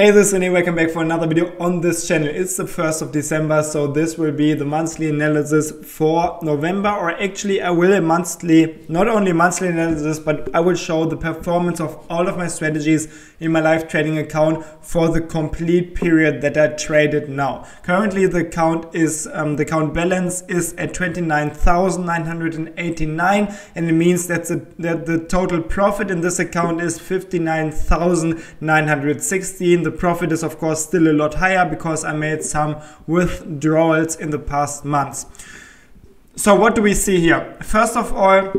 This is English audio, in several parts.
Hey, this is René. Welcome back for another video on this channel. It's the 1st of December, so this will be the monthly analysis for November, or actually I will not only monthly analysis, but I will show the performance of all of my strategies in my live trading account for the complete period that I traded now. Currently the account balance is at 29,989, and it means that the total profit in this account is 59,916. The profit is of course still a lot higher because I made some withdrawals in the past months. So what do we see here? First of all,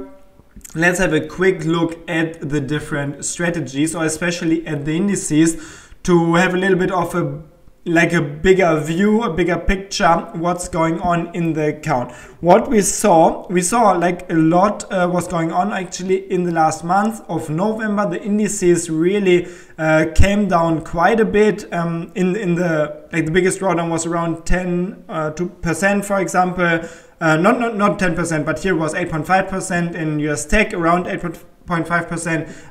let's have a quick look at the different strategies, or especially at the indices, to have a little bit of a bigger view, a bigger picture, what's going on in the account. What we saw like a lot was going on actually in the last month of November. The indices really came down quite a bit. The biggest drawdown was around 2%, for example. Not 10%, but here was 8.5% in US tech, around 8.5%.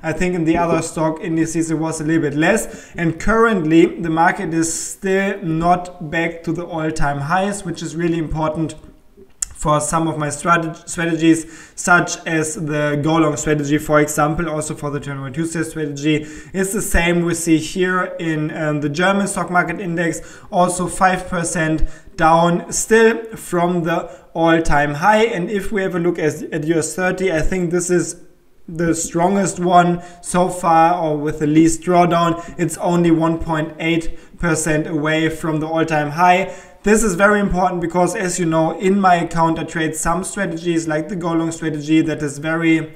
I think in the other stock indices it was a little bit less, and currently the market is still not back to the all-time highs, which is really important for some of my strategies, such as the go long strategy, for example. Also for the Turnaround Tuesday strategy, it's the same. We see here in the German stock market index also 5% down still from the all-time high. And if we have a look at US 30, I think this is the strongest one so far, or with the least drawdown. It's only 1.8% away from the all-time high. This is very important because, as you know, in my account I trade some strategies like the go long strategy that is very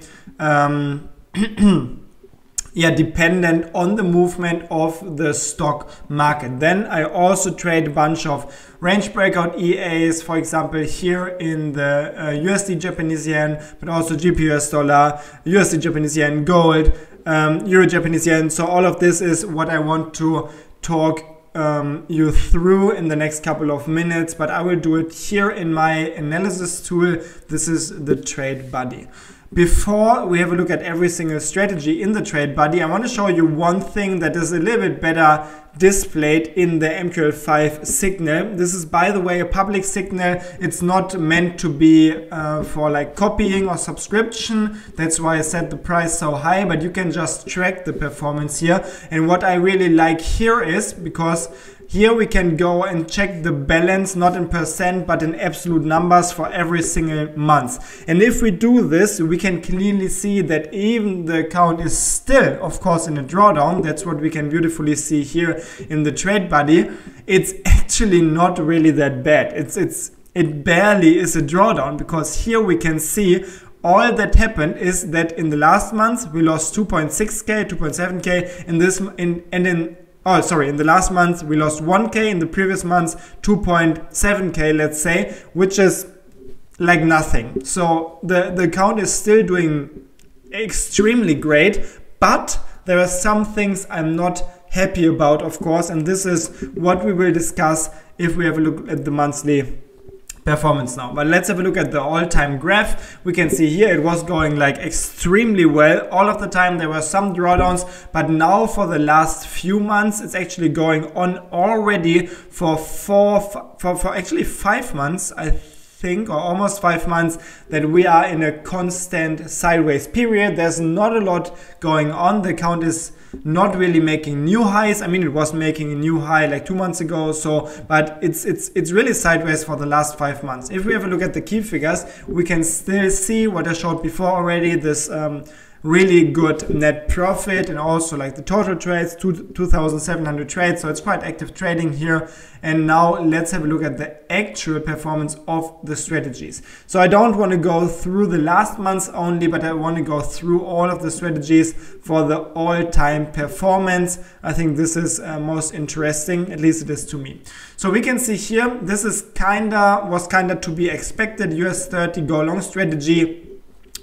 dependent on the movement of the stock market. Then I also trade a bunch of range breakout EAs, for example here in the USD Japanese yen, but also GBP US dollar, USD Japanese yen, gold, Euro Japanese yen. So all of this is what I want to talk you through in the next couple of minutes, but I will do it here in my analysis tool. This is the Trade Buddy. Before we have a look at every single strategy in the Trade Buddy, I want to show you one thing that is a little bit better displayed in the MQL5 signal. This is, by the way, a public signal. It's not meant to be for like copying or subscription. That's why I set the price so high, but you can just track the performance here. And what I really like here is, because here we can go and check the balance, not in percent, but in absolute numbers for every single month. And if we do this, we can clearly see that even the account is still, of course, in a drawdown. That's what we can beautifully see here in the Trade Buddy. It's actually not really that bad. It barely is a drawdown, because here we can see all that happened is that in the last month we lost 2.6K, 2.7K, in the last month we lost 1K, in the previous months 2.7K, let's say, which is like nothing. So the account is still doing extremely great, but there are some things I'm not happy about, of course, and this is what we will discuss if we have a look at the monthly performance now. But let's have a look at the all-time graph. We can see here it was going like extremely well all of the time. There were some drawdowns, but now for the last few months it's actually going on already for actually 5 months, I think, or almost 5 months, that we are in a constant sideways period. There's not a lot going on. The account is not really making new highs. I mean, it was making a new high like 2 months ago, so, but it's really sideways for the last 5 months. If we have a look at the key figures, we can still see what I showed before already, this really good net profit, and also like the total trades, 2,700 trades, so it's quite active trading here. And now let's have a look at the actual performance of the strategies. So I don't want to go through the last months only, but I want to go through all of the strategies for the all-time performance. I think this is most interesting, at least it is to me. So we can see here, this is was kinda to be expected. US 30 go long strategy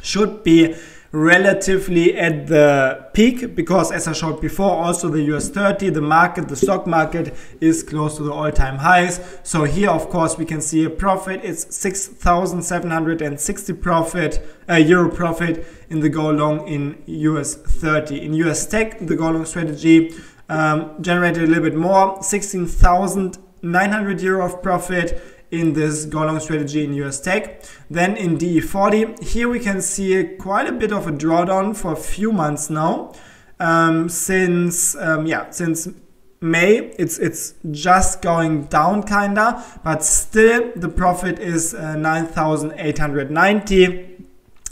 should be relatively at the peak, because as I showed before, also the US 30, the stock market is close to the all-time highs. So here, of course, we can see a profit. It's 6,760 euro profit in the go long in US 30. In US tech, the go long strategy, generated a little bit more, 16,900 euro of profit in this go-long strategy in US tech. Then in DE40, here we can see quite a bit of a drawdown for a few months now. Since May, it's just going down kinda, but still the profit is 9,890,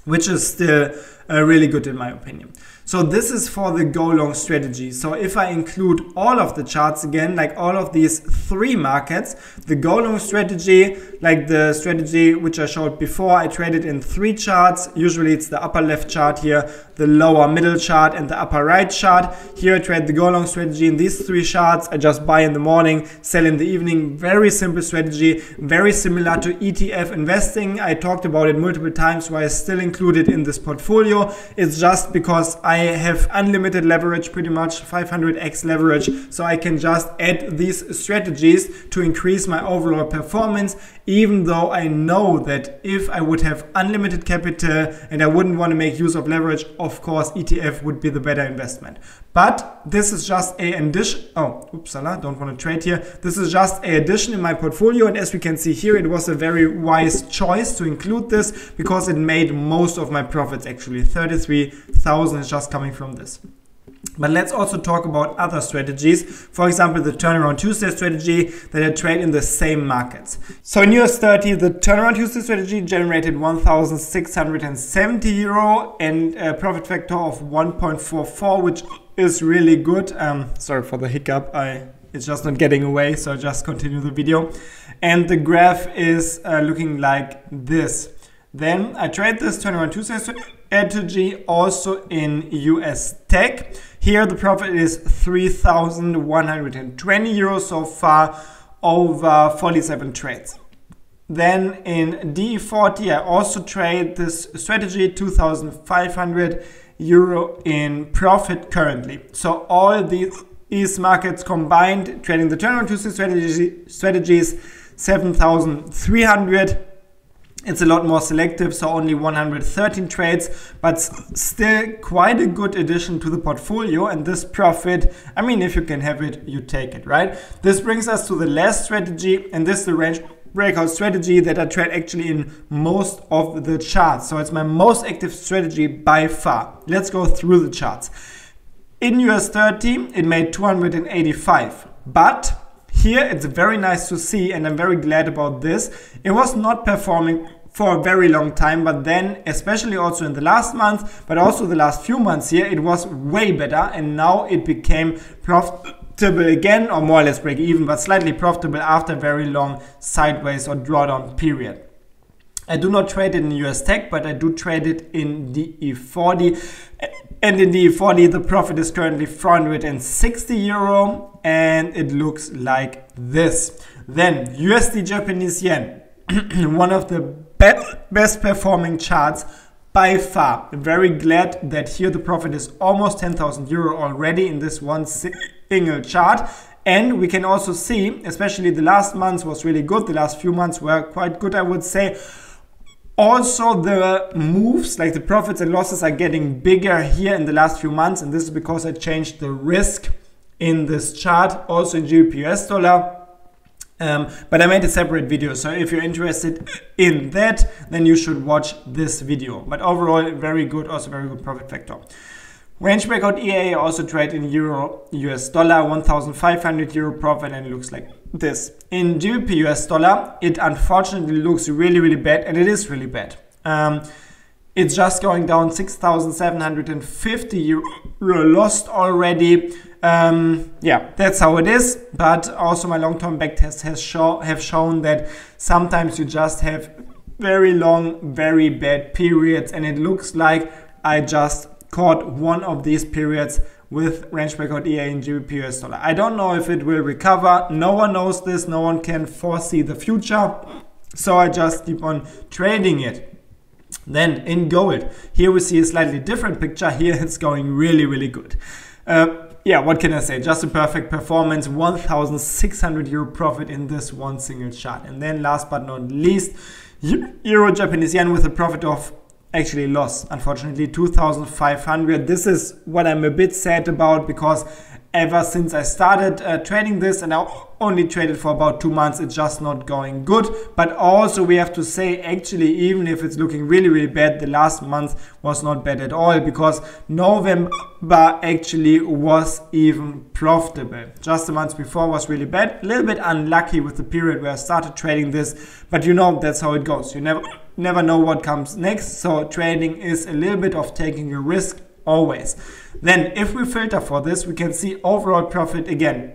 which is still really good in my opinion. So this is for the go long strategy. So if I include all of the charts again, like all of these three markets, the go long strategy, like the strategy which I showed before, I traded in three charts. Usually it's the upper left chart here, the lower middle chart, and the upper right chart. Here I trade the go long strategy in these three charts. I just buy in the morning, sell in the evening. Very simple strategy, very similar to ETF investing. I talked about it multiple times why I still include it in this portfolio. It's just because I have unlimited leverage, pretty much 500x leverage, so I can just add these strategies to increase my overall performance, even though I know that if I would have unlimited capital and I wouldn't want to make use of leverage, of course ETF would be the better investment. But this is just a addition. Oh, oopsala, don't want to trade here. This is just a addition in my portfolio, and as we can see here, it was a very wise choice to include this because it made most of my profits. Actually 33,000 is just coming from this. But let's also talk about other strategies. For example, the Turnaround Tuesday strategy that I trade in the same markets. So in US 30, the Turnaround Tuesday strategy generated 1,670 euro and a profit factor of 1.44, which is really good. Sorry for the hiccup. It's just not getting away, so I just continue the video. And the graph is looking like this. Then I trade this Turnaround Tuesday strategy also in US tech. Here the profit is 3,120 euros so far over 47 trades. Then in DE40 I also trade this strategy, 2,500 euro in profit currently. So all these markets combined, trading the Turnaround Tuesday strategies, 7,300. It's a lot more selective, so only 113 trades, but still quite a good addition to the portfolio. And this profit, I mean, if you can have it, you take it, right? This brings us to the last strategy, and this is the range breakout strategy that I trade actually in most of the charts. So it's my most active strategy by far. Let's go through the charts. In US 30, it made 285, but here it's very nice to see, and I'm very glad about this. It was not performing for a very long time, but then, especially also in the last month, but also the last few months here, it was way better, and now it became profitable again, or more or less break even, but slightly profitable after a very long sideways or drawdown period. I do not trade it in US tech, but I do trade it in DE40. And in DE40, the profit is currently 460 euro, and it looks like this. Then USD Japanese yen, one of the best performing charts by far. Very glad that here the profit is almost 10,000 euro already in this one single chart. And we can also see, especially the last month was really good. The last few months were quite good, I would say. Also, the moves, like the profits and losses, are getting bigger here in the last few months. And this is because I changed the risk in this chart, also in GBP USD. But I made a separate video, so if you're interested in that, then you should watch this video. But overall, very good, also very good profit factor. Range breakout EA also trade in Euro USD, 1,500 euro profit, and it looks like this. In GBP USD, it unfortunately looks really bad, and it is really bad. It's just going down, 6,750 euro lost already. Yeah, that's how it is. But also my long-term backtests have shown that sometimes you just have very long, very bad periods, and it looks like I just caught one of these periods with range breakout EA in GBP US dollar. I don't know if it will recover. No one knows this. No one can foresee the future. So I just keep on trading it. Then in gold, here we see a slightly different picture. Here it's going really good. Yeah, what can I say? Just a perfect performance, 1,600 euro profit in this one single chart. And then last but not least, Euro Japanese yen with a profit of loss, unfortunately, 2,500. This is what I'm a bit sad about, because ever since I started trading this, and I only traded for about 2 months, it's just not going good. But also we have to say, actually, even if it's looking really bad, the last month was not bad at all, because November actually was even profitable. Just the months before was really bad, a little bit unlucky with the period where I started trading this, but you know, that's how it goes. You never know what comes next, so trading is a little bit of taking a risk always. Then if we filter for this, we can see overall profit again.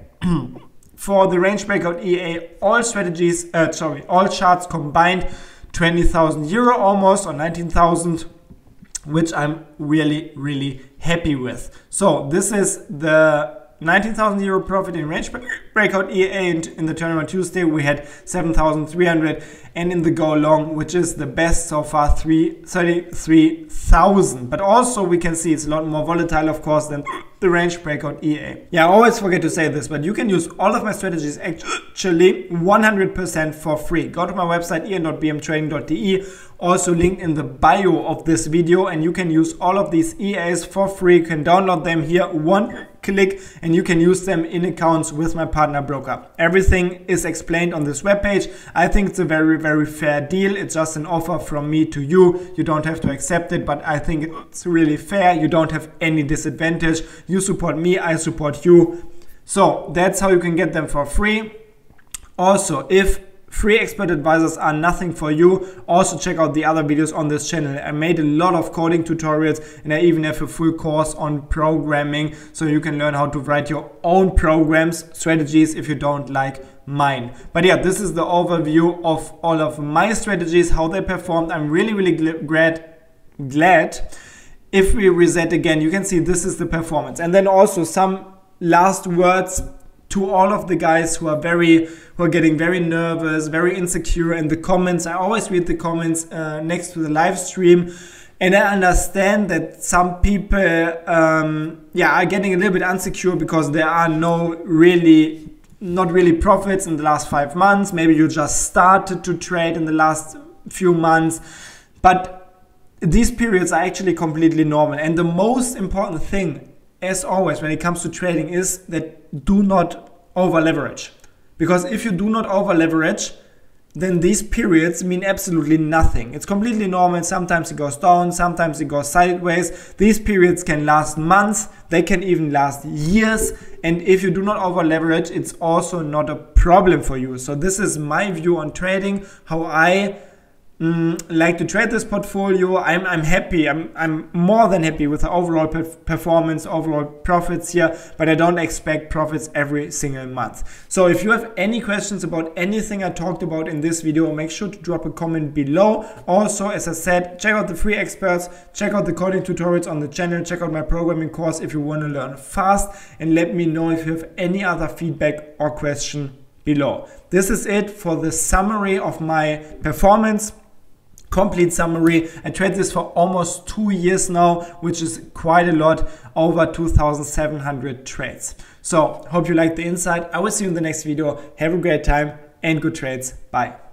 For the range breakout EA, all strategies, all charts combined, 20,000 euro almost, or 19,000, which I'm really happy with. So this is the 19,000 euro profit in range breakout EA, and in the tournament Tuesday we had 7,300, and in the go long, which is the best so far, 33,000. But also we can see it's a lot more volatile, of course, than the range breakout EA. Yeah, I always forget to say this, but you can use all of my strategies actually 100% for free. Go to my website ea.bmtrading.de, also linked in the bio of this video, and you can use all of these EAs for free. You can download them here, one click, and you can use them in accounts with my partner broker. Everything is explained on this webpage. I think it's a very fair deal. It's just an offer from me to you. You don't have to accept it, but I think it's really fair. You don't have any disadvantage. You support me, I support you. So that's how you can get them for free. Also, if free expert advisors are nothing for you, also check out the other videos on this channel. I made a lot of coding tutorials, and I even have a full course on programming, so you can learn how to write your own programs, strategies, if you don't like mine. But yeah, this is the overview of all of my strategies, how they performed. I'm really glad. If we reset again, you can see this is the performance. And then also some last words to all of the guys who are getting very nervous, very insecure in the comments. I always read the comments next to the live stream, and I understand that some people are getting a little bit insecure because there are not really profits in the last 5 months. Maybe you just started to trade in the last few months, but these periods are actually completely normal. And the most important thing, as always, when it comes to trading, is that do not over leverage. Because if you do not over leverage, then these periods mean absolutely nothing. It's completely normal. Sometimes it goes down, sometimes it goes sideways. These periods can last months, they can even last years. And if you do not over leverage, it's also not a problem for you. So this is my view on trading, how I like to trade this portfolio. I'm happy. I'm more than happy with the overall performance, overall profits here, but I don't expect profits every single month. So if you have any questions about anything I talked about in this video, make sure to drop a comment below. Also, as I said, check out the free experts, check out the coding tutorials on the channel, check out my programming course if you want to learn fast, and let me know if you have any other feedback or question below. This is it for the summary of my performance. Complete summary. I trade this for almost 2 years now, which is quite a lot, over 2,700 trades. So hope you liked the insight. I will see you in the next video. Have a great time and good trades. Bye.